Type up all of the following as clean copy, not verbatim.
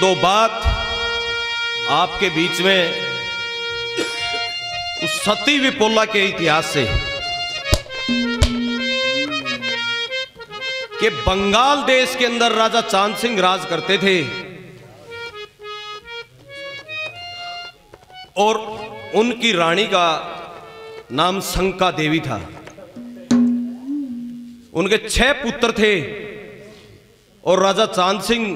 दो बात आपके बीच में उस सती विपुला के इतिहास से कि बंगाल देश के अंदर राजा चांद सिंह राज करते थे और उनकी रानी का नाम संका देवी था। उनके 6 पुत्र थे और राजा चांद सिंह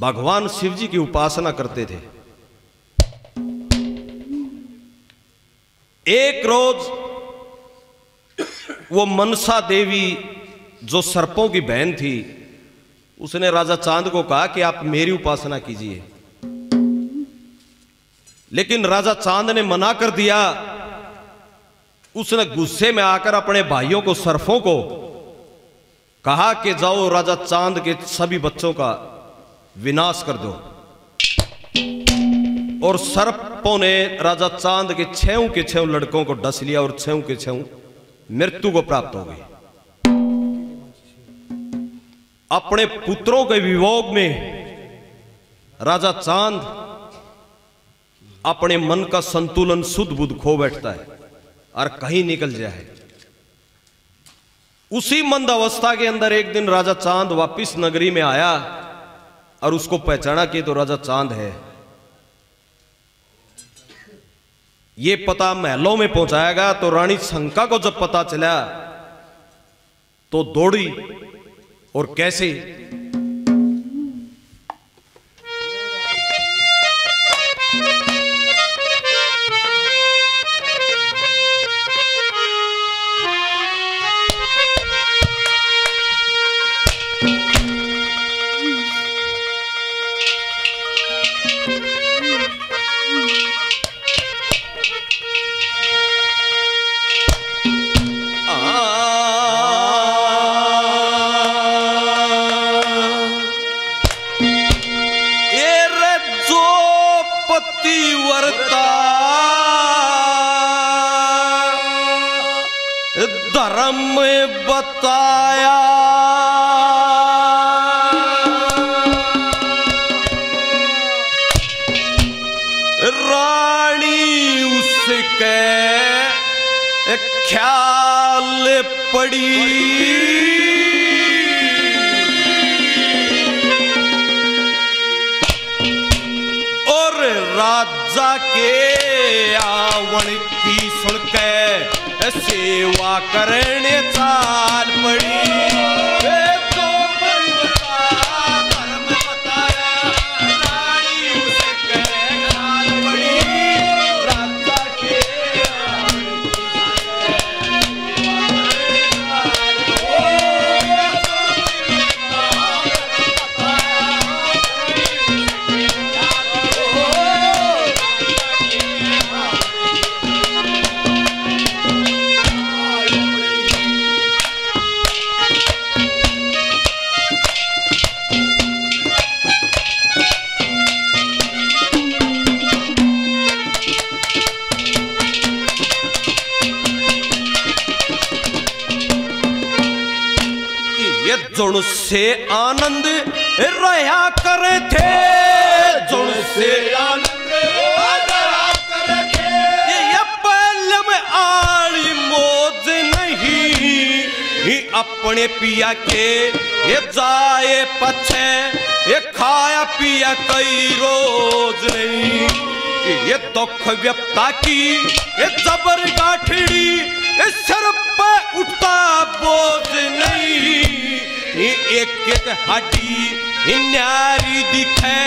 भगवान शिव जी की उपासना करते थे। एक रोज वो मनसा देवी जो सर्पों की बहन थी, उसने राजा चांद को कहा कि आप मेरी उपासना कीजिए, लेकिन राजा चांद ने मना कर दिया। उसने गुस्से में आकर अपने भाइयों को, सर्पों को कहा कि जाओ राजा चांद के सभी बच्चों का विनाश कर दो। और सर्पों ने राजा चांद के 6 के 6 लड़कों को डस लिया और 6 के 6 मृत्यु को प्राप्त हो गए। अपने पुत्रों के विभोग में राजा चांद अपने मन का संतुलन सुध बुध खो बैठता है और कहीं निकल जाए। उसी मंद अवस्था के अंदर एक दिन राजा चांद वापिस नगरी में आया और उसको पहचाना कि तो राजा चांद है। ये पता महलों में पहुंचाएगा। तो रानी संका को जब पता चला तो दौड़ी, और कैसे से आनंद रहा करे थे, जुड़ से आनंद रहा करे थे। ये पल में आली मौज नहीं अपने पिया के, ये जाए पछे ये खाया पिया कई रोज नहीं। ये दुख व्यपता की ये जबर गाठड़ी, ये सर पे उठता बोझ नहीं। एक एक हड्डी न्यारी दिखे,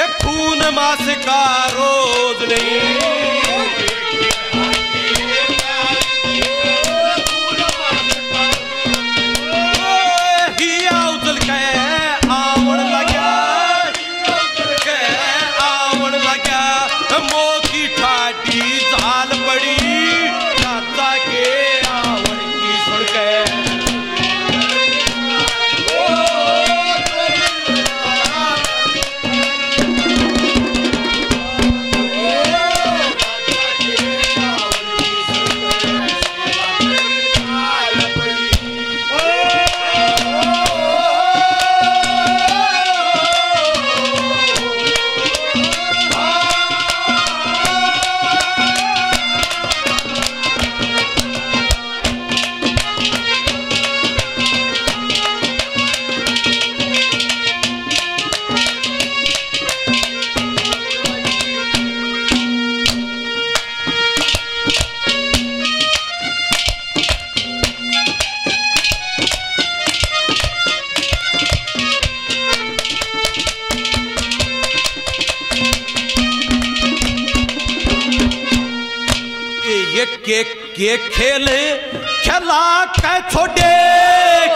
ये खून मास का रोज नहीं। के खेल खेला के छोड़े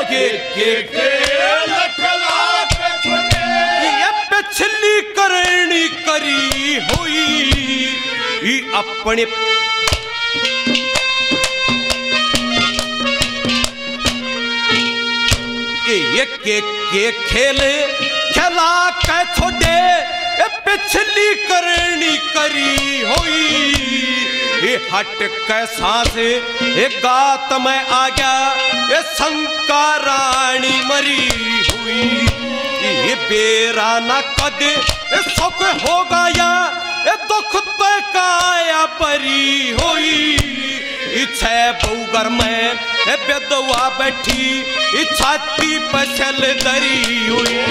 के खेला के छोड़े ये पिछली करनी करी हुई अपने के खेल खेला के छोड़े पिछली करनी करी हुई हट के सांस एक गात में आ गया ये शंका रानी मरी हुई ये बेरा न कदे सुख हो गया ये दुख पे काया परी हुई इच्छा बऊगर में बेदवा बैठी छाती पछल दरी हुई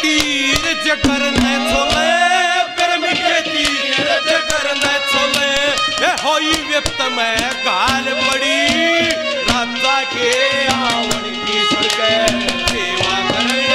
तीर जगर न छोले ब्रह्म के तीर जगर न छोले होई व्यक्त में गाल पड़ी राजा के आवन की सरकार सेवा करने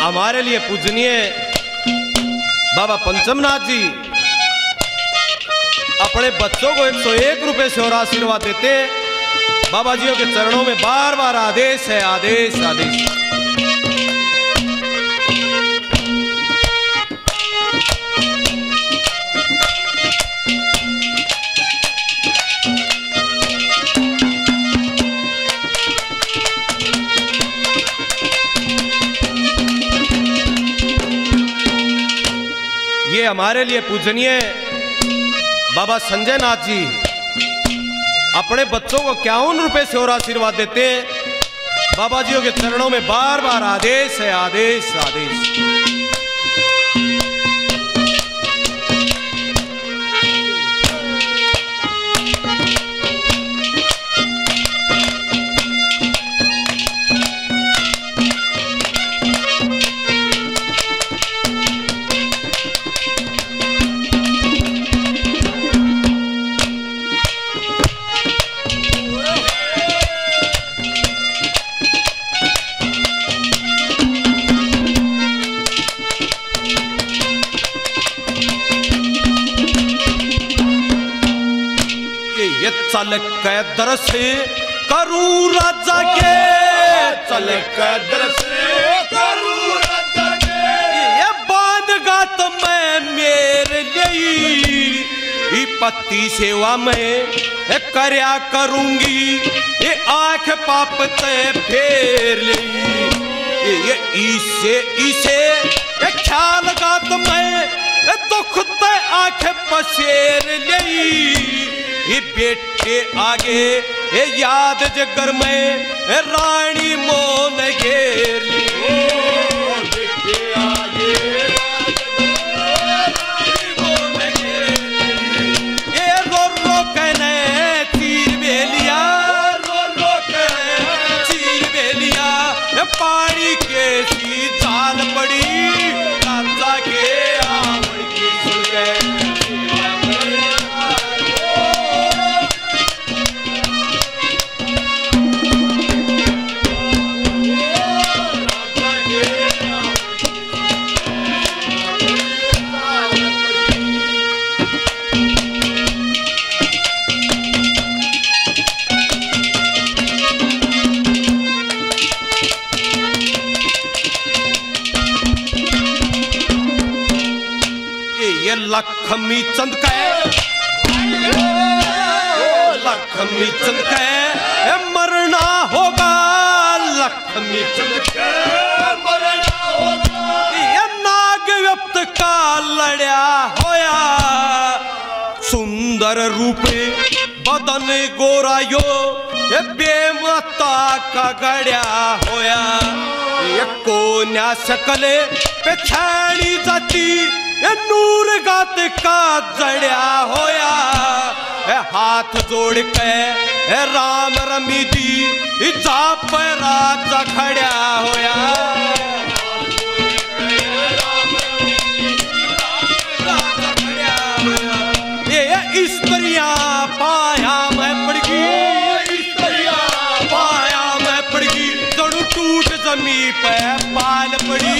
हमारे लिए पूजनीय बाबा पंचमनाथ जी अपने बच्चों को 101 रुपए से और आशीर्वाद देते हैं। बाबा जियों के चरणों में बार बार आदेश है, आदेश आदेश। हमारे लिए पूजनीय बाबा संजय नाथ जी अपने बच्चों को 51 रुपए से और आशीर्वाद देते हैं। बाबा जियों के चरणों में बार बार आदेश है, आदेश आदेश। चल के दरस करूं राजा के, चल के दरस करूं राजा के ये बांधगा तो मैं मेरे लिए पति सेवा में करया करूंगी ये आंख पाप ते फेर ली ये इसे इसे ख्याल का तो मैं दुख ते आंख पसेर ली ये बेटे आगे ये याद जगर में रानी मोन घेर ये रो रो कहने तीर बेलिया, रो रो कहने तीर बेलिया पानी के सी चाल पड़ी राजा के आंगन की सुलगे लखमी चंद कहे, लखमी चंद कहे मरना होगा, लखमी चंद कहे मरना होगा ये नाग व्यक्त का लड़या होया सुंदर रूपे बदन गोरायो ये बेमता का गड्या होया ये कोन्या शकले पे छाणी जाती ये नूर गात का जड़या होया ये हाथ जोड़ के ये राम रमीदी इजा पर राजा खड़ा होया स्त्रिया पाया मैं पड़गी स्त्रिया पाया मैं पड़गी जड़ू टूट जमी पे पाल पड़ी।